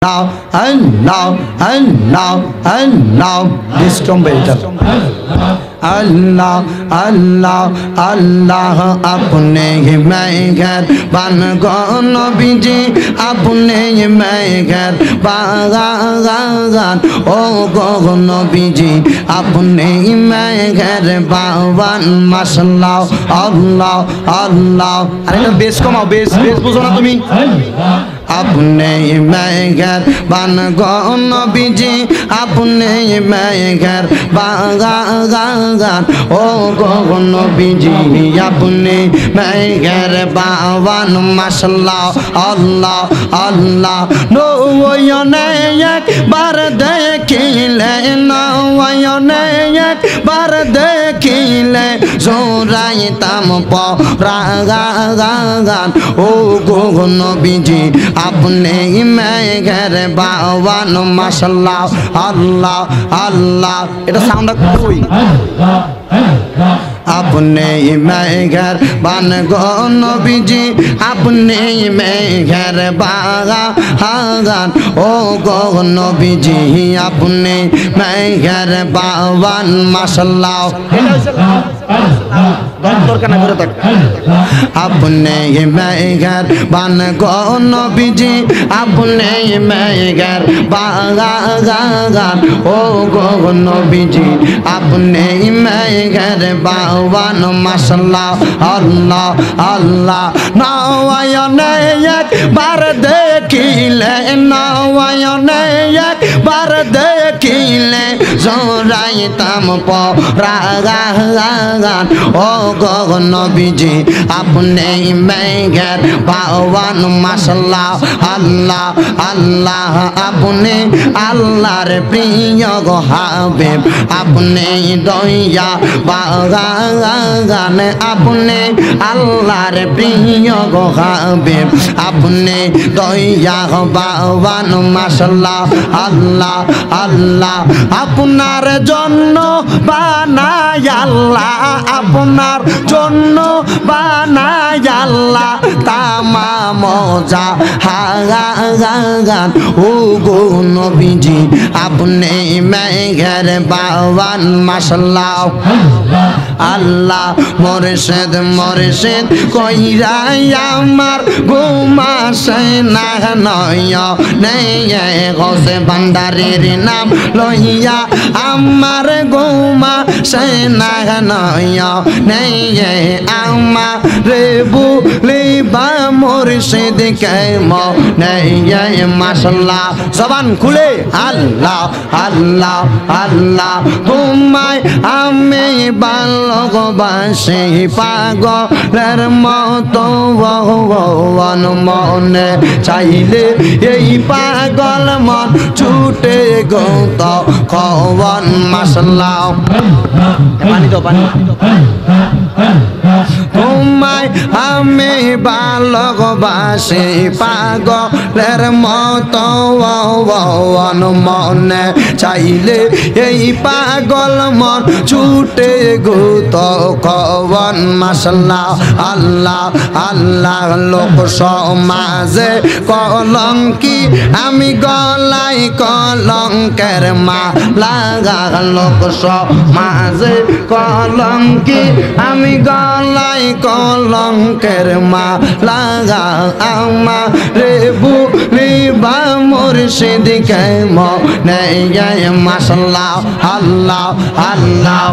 Now, this tone better. Allah, Allah, Allah, apne hi main ghar ban go nabi ji, apne hi main ghar baagan oh go nabi ji, apne hi main ghar baawan mashallah Allah, Allah. अरे ना base कमाओ base बोलो ना तुम्हीं अपने मैं घर बन गो नबीजी अपने मैं घर बागान ओ गो नबीजी अपने मैं घर बावन मसला अल्लाह अल्लाह नो वो ने एक बार देखी ले ना वो ने एक बार देखी ले जोराई तम पागान ओ गो नबीजी अपने ही मैं घर बावन माशाल्लाह अल्लाह अल्लाह इधर साउंड कोई अपने ही मैं घर बन गो नबी जी अपने ही मैं घर बागान ओ गो नबी जी अपने मैं घर बावन माशाल्लाह अपने ही मैं घर बन गो नबी जी अपने ही मैं घर बागान ओ गो नबी जी अपने ही मैं घर बावन मसला अल्लाह अल्लाह नवाया ने एक बार देखी ले नवाया ने एक बार देखी ले जोराई तम पागान ओ गो नबी जी अपने मैं घर बावन मसला अल्लाह अल्लाह अपने अल्लाह रे प्रिय गो हाबीब अपने दया बागान अपने अल्लाह रे प्रिय गो हाबीब अपने दया बावन मसला अल्लाह अल्लाह अपनार जन्नो बनाया अल्लाह अपनार जन्नो बनाया अल्लाह तमाम जहान ओ गो नबी जी अपने मैं घर बावन मसला अल्लाह मुर्शिद मुर्शिद कइरा आमार घुमासे ना नयने गौसे बंदारेर नाम लइया आमार घुमासे ना नयने आमार बुलिबा मुर्शिद के मने माशाल्लाह जबान खुले अल्लाह अल्लाह अल्लाह तुम्हाय आमे भालोबासी पागलेर मतो भगवान मने चाइले एई पागल मन छुटे गो तो कौन मसला पानी दो पानी तुम्हाय आमे भालोबासी पागलेर मतो भगवान मने चाइले एई पागल मन छुटे गो तो कौन मसला अल्लाह अल्लाह लोक समाजे कलंकी आमी गलाई कलंकेर माला लोक समाजे कलंकी आमी गलाई कलंकेर माला आमारे बुलिबा मुर्शिद के मने मसला अल्लाह अल्लाह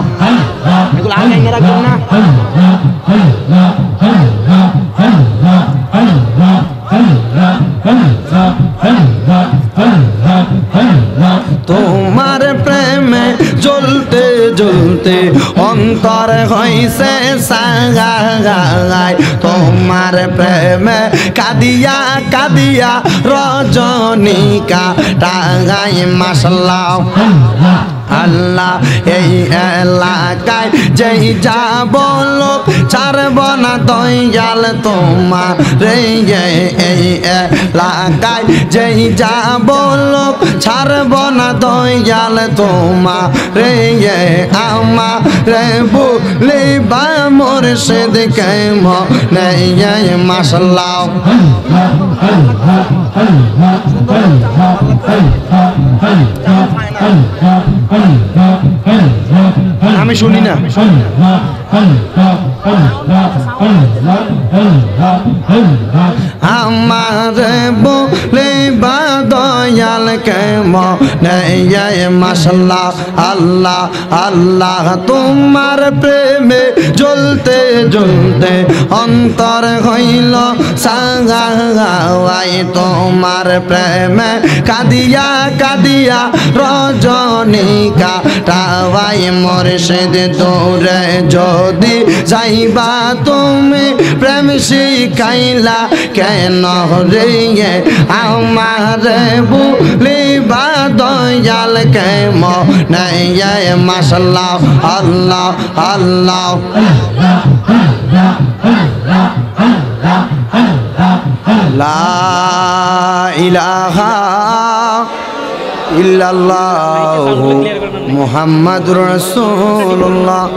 तुमार प्रेम जलते जलते अंतर हईसे सागागाय तुमार प्रेम कादिया कादिया रजनी का टागाय मसला আল্লাহ এই এলাকায় যেই যাব লোক ছাড়ব না দয়াল তোমার এই এলাকায় যেই যাব লোক ছাড়ব না দয়াল তোমার আমার বলি বা মুর্শিদ কে মনে মশলা আমি শুনি না আমার বলে বা দয়াল কে মনে মশলা আল্লাহ আল্লাহ তোমার প্রেমে জ্বলতে জ্বলতে অন্তর হইল সাগাওয়াই তোমার প্রেমে কাঁদিয়া কাঁদিয়া রজনীকা টাওয়াই মুর্শিদ দূরে যদি যাইবা তুমি প্রেম শিখাইলা কেন রে আমার বলিবা দয়াল কে মনে মশলা আল্লাহ আল্লাহ লা ইলাহা ইল্লাল্লাহ মুহাম্মাদুর রাসূলুল্লাহ।